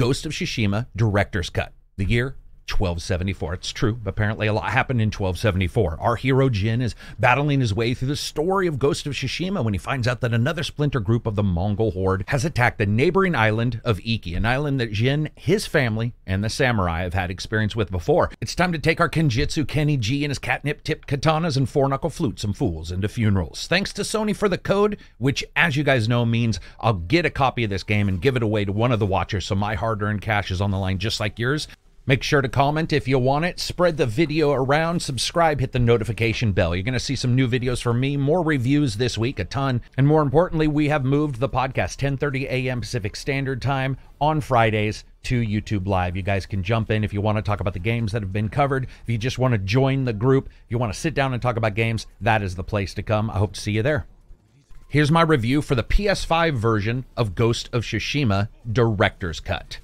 Ghost of Tsushima Director's Cut. The year? 1274. It's true. Apparently a lot happened in 1274. Our hero Jin is battling his way through the story of Ghost of Tsushima when he finds out that another splinter group of the Mongol horde has attacked the neighboring island of Iki, an island that Jin, his family, and the samurai have had experience with before. It's time to take our Kenjutsu Kenny G and his catnip-tipped katanas and four-knuckle flutes and fools into funerals. Thanks to Sony for the code, which, as you guys know, means I'll get a copy of this game and give it away to one of the watchers, so my hard-earned cash is on the line just like yours. Make sure to comment if you want it, spread the video around, subscribe, hit the notification bell. You're going to see some new videos from me, more reviews this week, a ton. And more importantly, we have moved the podcast 10:30 a.m. Pacific Standard Time on Fridays to YouTube Live. You guys can jump in if you want to talk about the games that have been covered. If you just want to join the group, if you want to sit down and talk about games, that is the place to come. I hope to see you there. Here's my review for the PS5 version of Ghost of Tsushima Director's Cut.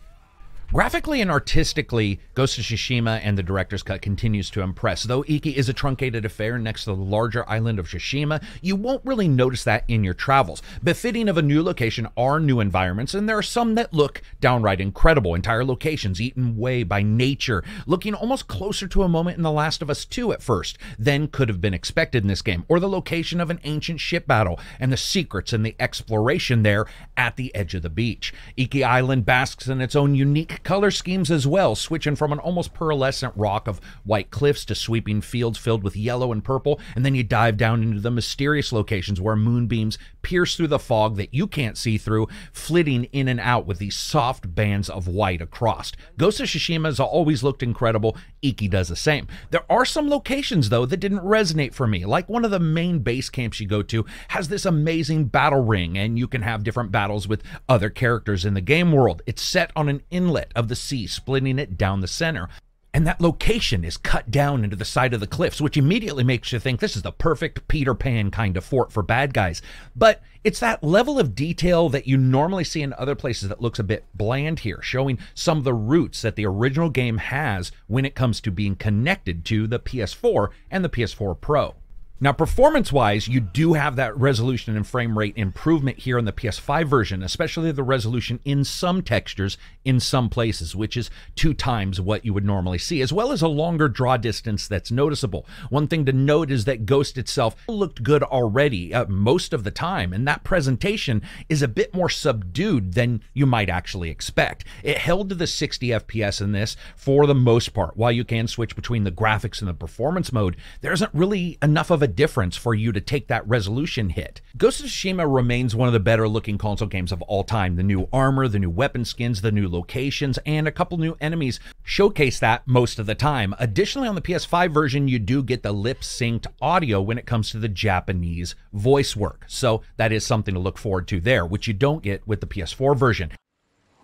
Graphically and artistically, Ghost of Tsushima and the Director's Cut continues to impress. Though Iki is a truncated affair next to the larger island of Tsushima, you won't really notice that in your travels. Befitting of a new location are new environments, and there are some that look downright incredible. Entire locations eaten away by nature, looking almost closer to a moment in The Last of Us 2 at first than could have been expected in this game, or the location of an ancient ship battle, and the secrets and the exploration there at the edge of the beach. Iki Island basks in its own unique color schemes as well, switching from an almost pearlescent rock of white cliffs to sweeping fields filled with yellow and purple, and then you dive down into the mysterious locations where moonbeams pierce through the fog that you can't see through, flitting in and out with these soft bands of white across. Ghost of Tsushima has always looked incredible. Iki does the same. There are some locations, though, that didn't resonate for me. Like one of the main base camps you go to has this amazing battle ring, and you can have different battles with other characters in the game world. It's set on an inlet of the sea, splitting it down the center. And that location is cut down into the side of the cliffs, which immediately makes you think this is the perfect Peter Pan kind of fort for bad guys. But it's that level of detail that you normally see in other places that looks a bit bland here, showing some of the roots that the original game has when it comes to being connected to the PS4 and the PS4 Pro. Now, performance-wise, you do have that resolution and frame rate improvement here in the PS5 version, especially the resolution in some textures in some places, which is 2 times what you would normally see, as well as a longer draw distance that's noticeable. One thing to note is that Ghost itself looked good already most of the time, and that presentation is a bit more subdued than you might actually expect. It held to the 60 FPS in this for the most part. While you can switch between the graphics and the performance mode, there isn't really enough of a difference for you to take that resolution hit. Ghost of Tsushima remains one of the better looking console games of all time. The new armor, the new weapon skins, the new locations, and a couple new enemies showcase that most of the time. Additionally, on the PS5 version, you do get the lip-synced audio when it comes to the Japanese voice work. So that is something to look forward to there, which you don't get with the PS4 version.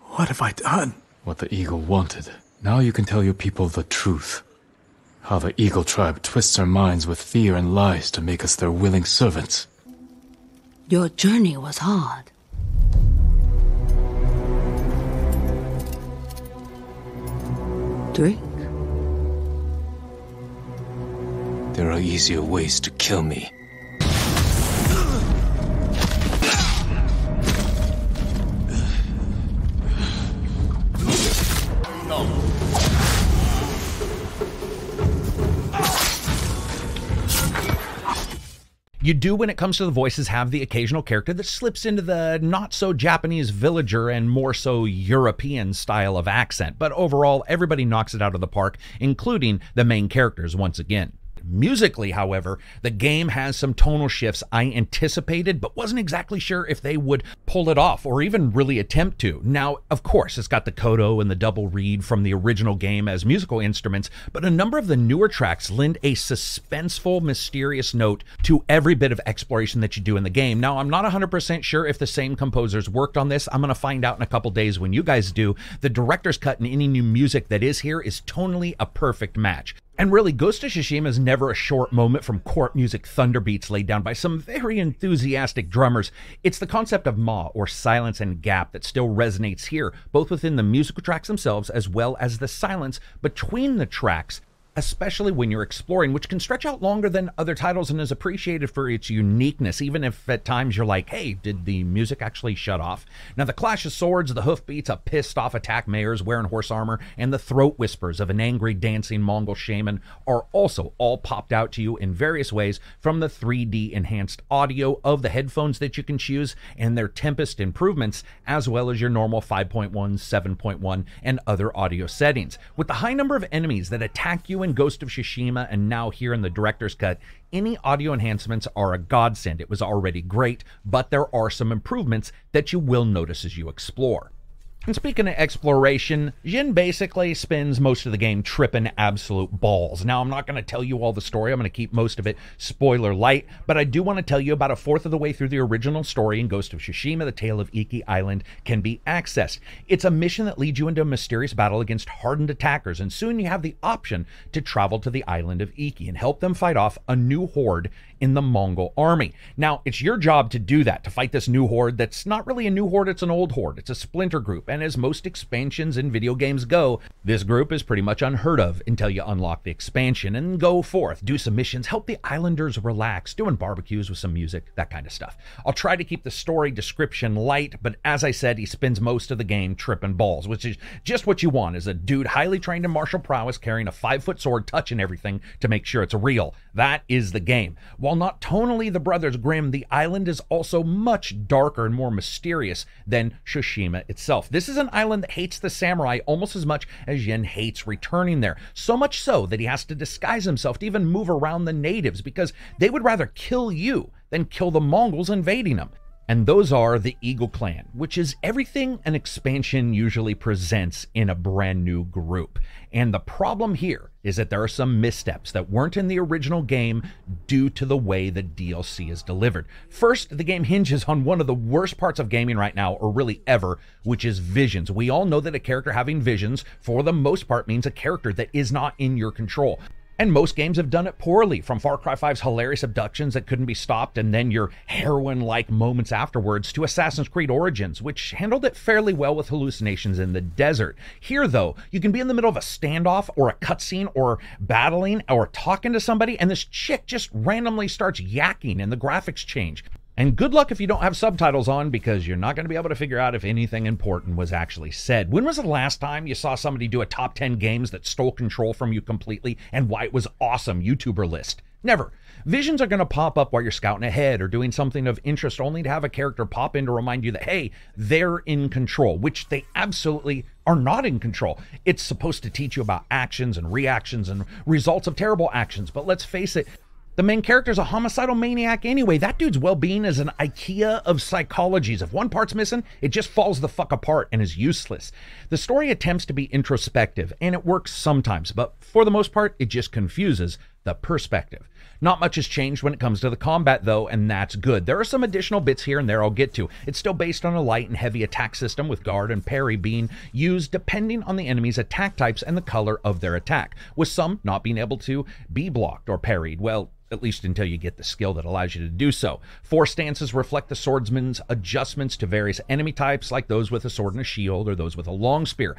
What have I done? What the eagle wanted. Now you can tell your people the truth. How the Eagle tribe twists our minds with fear and lies to make us their willing servants. Your journey was hard. Drink. There are easier ways to kill me. You do, when it comes to the voices, have the occasional character that slips into the not-so-Japanese villager and more-so European style of accent, but overall, everybody knocks it out of the park, including the main characters once again. Musically, however, the game has some tonal shifts I anticipated, but wasn't exactly sure if they would pull it off or even really attempt to. Now, of course, it's got the koto and the double reed from the original game as musical instruments, but a number of the newer tracks lend a suspenseful, mysterious note to every bit of exploration that you do in the game. Now, I'm not 100% sure if the same composers worked on this. I'm going to find out in a couple days when you guys do. The director's cut and any new music that is here is tonally a perfect match. And really, Ghost of Tsushima is never a short moment from court music thunderbeats laid down by some very enthusiastic drummers. It's the concept of ma, or silence and gap, that still resonates here, both within the musical tracks themselves as well as the silence between the tracks especially when you're exploring, which can stretch out longer than other titles and is appreciated for its uniqueness, even if at times you're like, hey, did the music actually shut off? Now, the clash of swords, the hoofbeats of pissed-off attack mayors wearing horse armor, and the throat whispers of an angry dancing Mongol shaman are also all popped out to you in various ways from the 3D-enhanced audio of the headphones that you can choose and their Tempest improvements, as well as your normal 5.1, 7.1, and other audio settings. With the high number of enemies that attack you in Ghost of Tsushima and now here in the director's cut, any audio enhancements are a godsend. It was already great, but there are some improvements that you will notice as you explore. And speaking of exploration, Jin basically spends most of the game tripping absolute balls. Now, I'm not going to tell you all the story. I'm going to keep most of it spoiler light, but I do want to tell you about a fourth of the way through the original story in Ghost of Tsushima, the Tale of Iki Island can be accessed. It's a mission that leads you into a mysterious battle against hardened attackers, and soon you have the option to travel to the island of Iki and help them fight off a new horde in the Mongol army. Now, it's your job to do that, to fight this new horde that's not really a new horde, it's an old horde. It's a splinter group. And as most expansions in video games go, this group is pretty much unheard of until you unlock the expansion and go forth, do some missions, help the islanders relax, doing barbecues with some music, that kind of stuff. I'll try to keep the story description light, but as I said, he spends most of the game tripping balls, which is just what you want, is a dude highly trained in martial prowess carrying a 5-foot sword, touching everything to make sure it's real. That is the game. While not tonally the Brothers Grimm, the island is also much darker and more mysterious than Tsushima itself. This is an island that hates the samurai almost as much as Jin hates returning there. So much so that he has to disguise himself to even move around the natives because they would rather kill you than kill the Mongols invading them. And those are the Eagle Clan, which is everything an expansion usually presents in a brand new group. And the problem here is that there are some missteps that weren't in the original game due to the way the DLC is delivered. First, the game hinges on one of the worst parts of gaming right now, or really ever, which is visions. We all know that a character having visions, for the most part, means a character that is not in your control. And most games have done it poorly, from Far Cry 5's hilarious abductions that couldn't be stopped and then your heroin-like moments afterwards, to Assassin's Creed Origins, which handled it fairly well with hallucinations in the desert. Here, though, you can be in the middle of a standoff or a cutscene or battling or talking to somebody, and this chick just randomly starts yakking and the graphics change. And good luck if you don't have subtitles on, because you're not going to be able to figure out if anything important was actually said. When was the last time you saw somebody do a top 10 games that stole control from you completely and why it was awesome YouTuber list? Never. Visions are going to pop up while you're scouting ahead or doing something of interest, only to have a character pop in to remind you that, hey, they're in control, which they absolutely are not in control. It's supposed to teach you about actions and reactions and results of terrible actions, but let's face it, the main character's a homicidal maniac anyway. That dude's well-being is an IKEA of psychologies. If one part's missing, it just falls the fuck apart and is useless. The story attempts to be introspective, and it works sometimes, but for the most part, it just confuses the perspective. Not much has changed when it comes to the combat, though, and that's good. There are some additional bits here and there I'll get to. It's still based on a light and heavy attack system, with guard and parry being used depending on the enemy's attack types and the color of their attack, with some not being able to be blocked or parried. Well, at least until you get the skill that allows you to do so. Four stances reflect the swordsman's adjustments to various enemy types, like those with a sword and a shield or those with a long spear.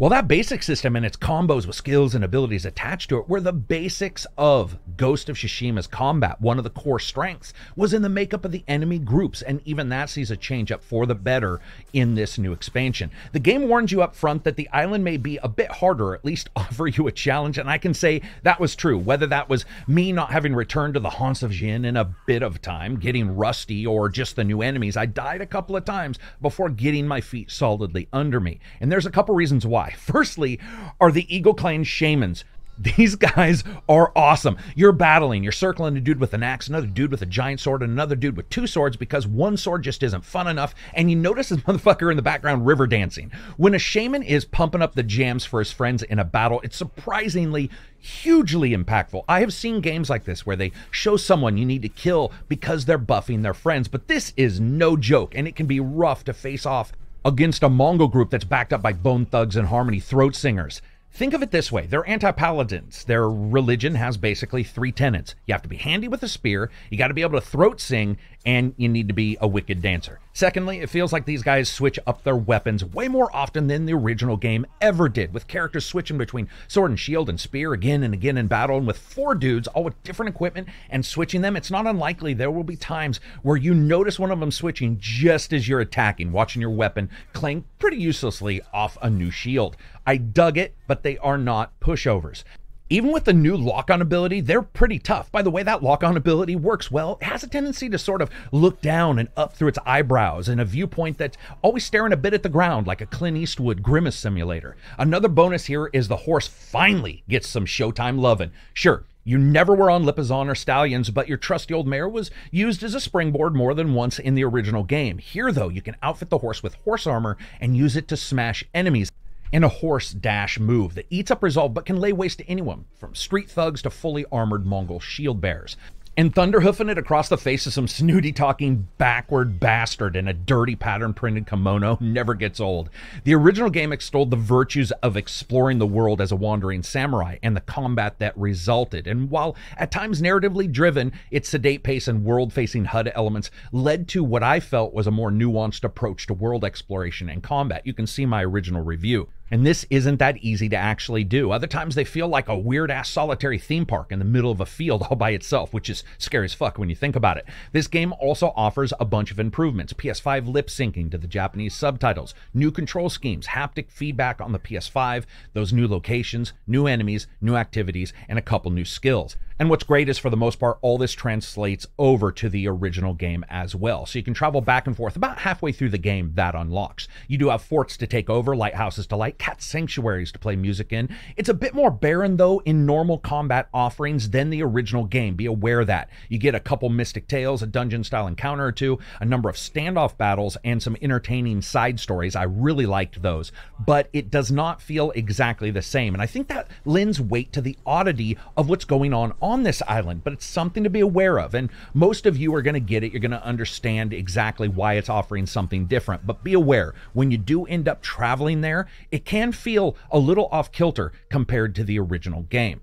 Well, that basic system and its combos with skills and abilities attached to it were the basics of Ghost of Tsushima's combat. One of the core strengths was in the makeup of the enemy groups, and even that sees a change up for the better in this new expansion. The game warns you up front that the island may be a bit harder, or at least offer you a challenge, and I can say that was true. Whether that was me not having returned to the haunts of Jin in a bit of time, getting rusty, or just the new enemies, I died a couple of times before getting my feet solidly under me. And there's a couple reasons why. Firstly, are the Eagle Clan shamans. These guys are awesome. You're battling, you're circling a dude with an axe, another dude with a giant sword, and another dude with two swords because one sword just isn't fun enough, and you notice this motherfucker in the background river dancing. When a shaman is pumping up the jams for his friends in a battle, it's surprisingly hugely impactful. I have seen games like this where they show someone you need to kill because they're buffing their friends, but this is no joke, and it can be rough to face off against a Mongol group that's backed up by bone thugs and harmony throat singers. Think of it this way, they're anti-paladins. Their religion has basically three tenets. You have to be handy with a spear, you got to be able to throat sing, and you need to be a wicked dancer. Secondly, it feels like these guys switch up their weapons way more often than the original game ever did, with characters switching between sword and shield and spear again and again in battle, and with four dudes, all with different equipment and switching them, it's not unlikely there will be times where you notice one of them switching just as you're attacking, watching your weapon clang pretty uselessly off a new shield. I dug it, but they are not pushovers. Even with the new lock-on ability, they're pretty tough. By the way, that lock-on ability works well. It has a tendency to sort of look down and up through its eyebrows in a viewpoint that's always staring a bit at the ground, like a Clint Eastwood Grimace simulator. Another bonus here is the horse finally gets some Showtime lovin'. Sure, you never were on Lipizzaner stallions, but your trusty old mare was used as a springboard more than once in the original game. Here, though, you can outfit the horse with horse armor and use it to smash enemies in a horse dash move that eats up resolve but can lay waste to anyone, from street thugs to fully armored Mongol shield bearers. And thunderhoofing it across the face of some snooty-talking backward bastard in a dirty pattern-printed kimono never gets old. The original game extolled the virtues of exploring the world as a wandering samurai and the combat that resulted. And while at times narratively driven, its sedate pace and world-facing HUD elements led to what I felt was a more nuanced approach to world exploration and combat. You can see my original review. And this isn't that easy to actually do. Other times they feel like a weird-ass solitary theme park in the middle of a field all by itself, which is scary as fuck when you think about it. This game also offers a bunch of improvements. PS5 lip-syncing to the Japanese subtitles, new control schemes, haptic feedback on the PS5, those new locations, new enemies, new activities, and a couple new skills. And what's great is, for the most part, all this translates over to the original game as well. So you can travel back and forth about halfway through the game, that unlocks. You do have forts to take over, lighthouses to light, cat sanctuaries to play music in. It's a bit more barren, though, in normal combat offerings than the original game. Be aware of that. You get a couple Mystic Tales, a dungeon-style encounter or two, a number of standoff battles, and some entertaining side stories. I really liked those. But it does not feel exactly the same. And I think that lends weight to the oddity of what's going on this island, but it's something to be aware of, and most of you are going to get it. You're going to understand exactly why it's offering something different, but be aware, when you do end up traveling there, it can feel a little off-kilter compared to the original game.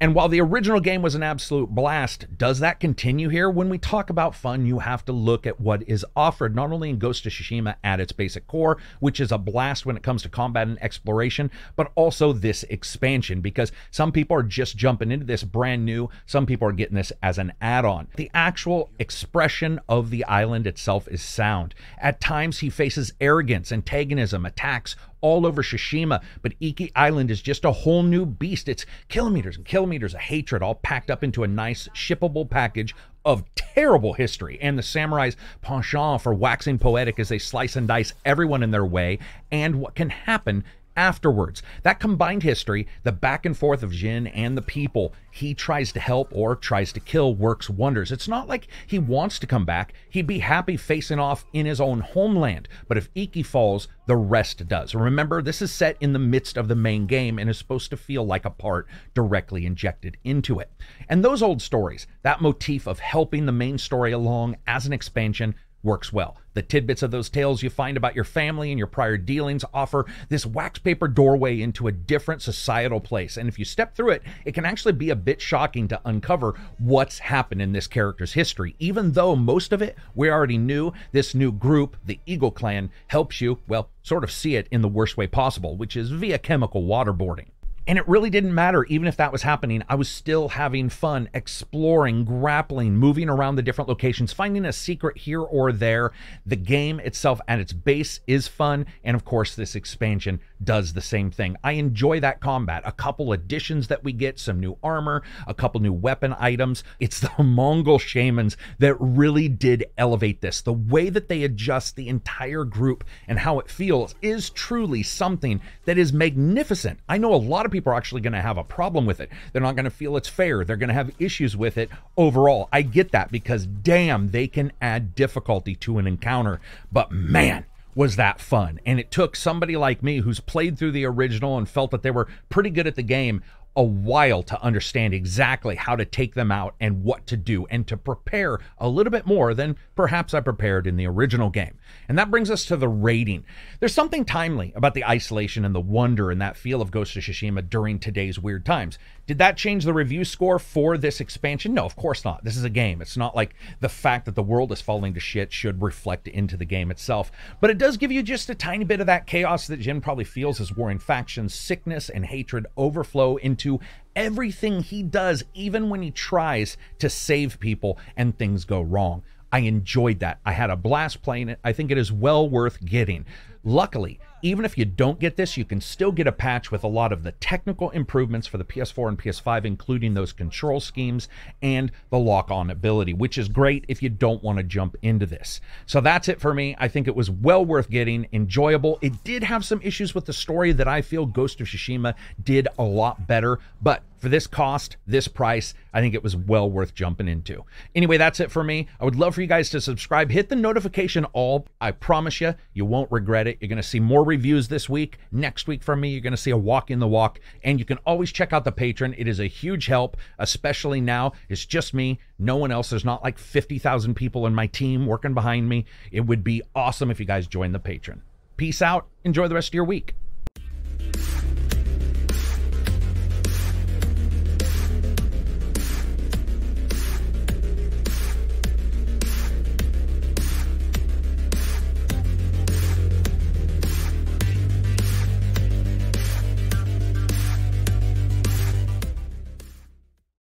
And while the original game was an absolute blast, does that continue here? When we talk about fun, you have to look at what is offered, not only in Ghost of Tsushima at its basic core, which is a blast when it comes to combat and exploration, but also this expansion, because some people are just jumping into this brand new, some people are getting this as an add-on. The actual expression of the island itself is sound. At times, he faces arrogance, antagonism, attacks, all over Tsushima, but Iki Island is just a whole new beast. It's kilometers and kilometers of hatred all packed up into a nice shippable package of terrible history, and the samurai's penchant for waxing poetic as they slice and dice everyone in their way, and what can happen afterwards. That combined history, the back and forth of Jin and the people he tries to help or tries to kill, works wonders. It's not like he wants to come back. He'd be happy facing off in his own homeland, but if Iki falls, the rest does. Remember, this is set in the midst of the main game and is supposed to feel like a part directly injected into it. And those old stories, that motif of helping the main story along as an expansion, works well. The tidbits of those tales you find about your family and your prior dealings offer this wax paper doorway into a different societal place, and if you step through it, it can actually be a bit shocking to uncover what's happened in this character's history. Even though most of it we already knew, this new group, the Eagle Clan, helps you, well, sort of see it in the worst way possible, which is via chemical waterboarding. And it really didn't matter. Even if that was happening, I was still having fun exploring, grappling, moving around the different locations, finding a secret here or there. The game itself at its base is fun, and of course this expansion does the same thing. I enjoy that combat. A couple additions that we get, some new armor, a couple new weapon items. It's the Mongol shamans that really did elevate this. The way that they adjust the entire group and how it feels is truly something that is magnificent. I know a lot of people are actually going to have a problem with it. They're not going to feel it's fair. They're going to have issues with it overall. I get that, because damn, they can add difficulty to an encounter, but man, was that fun. And it took somebody like me who's played through the original and felt that they were pretty good at the game a while to understand exactly how to take them out and what to do, and to prepare a little bit more than perhaps I prepared in the original game. And that brings us to the rating. There's something timely about the isolation and the wonder and that feel of Ghost of Tsushima during today's weird times. Did that change the review score for this expansion? No, of course not. This is a game. It's not like the fact that the world is falling to shit should reflect into the game itself. But it does give you just a tiny bit of that chaos that Jin probably feels as warring factions, sickness, and hatred overflow into everything he does, even when he tries to save people and things go wrong. I enjoyed that. I had a blast playing it. I think it is well worth getting. Luckily, even if you don't get this, you can still get a patch with a lot of the technical improvements for the PS4 and PS5, including those control schemes and the lock-on ability, which is great if you don't want to jump into this. So that's it for me. I think it was well worth getting, enjoyable. It did have some issues with the story that I feel Ghost of Tsushima did a lot better, but for this cost, this price, I think it was well worth jumping into. Anyway, that's it for me. I would love for you guys to subscribe. Hit the notification all. I promise you, you won't regret it. You're going to see more reviews this week. Next week from me, you're going to see a walk in the walk. And you can always check out the Patreon. It is a huge help, especially now. It's just me. No one else. There's not like 50,000 people in my team working behind me. It would be awesome if you guys join the Patreon. Peace out. Enjoy the rest of your week.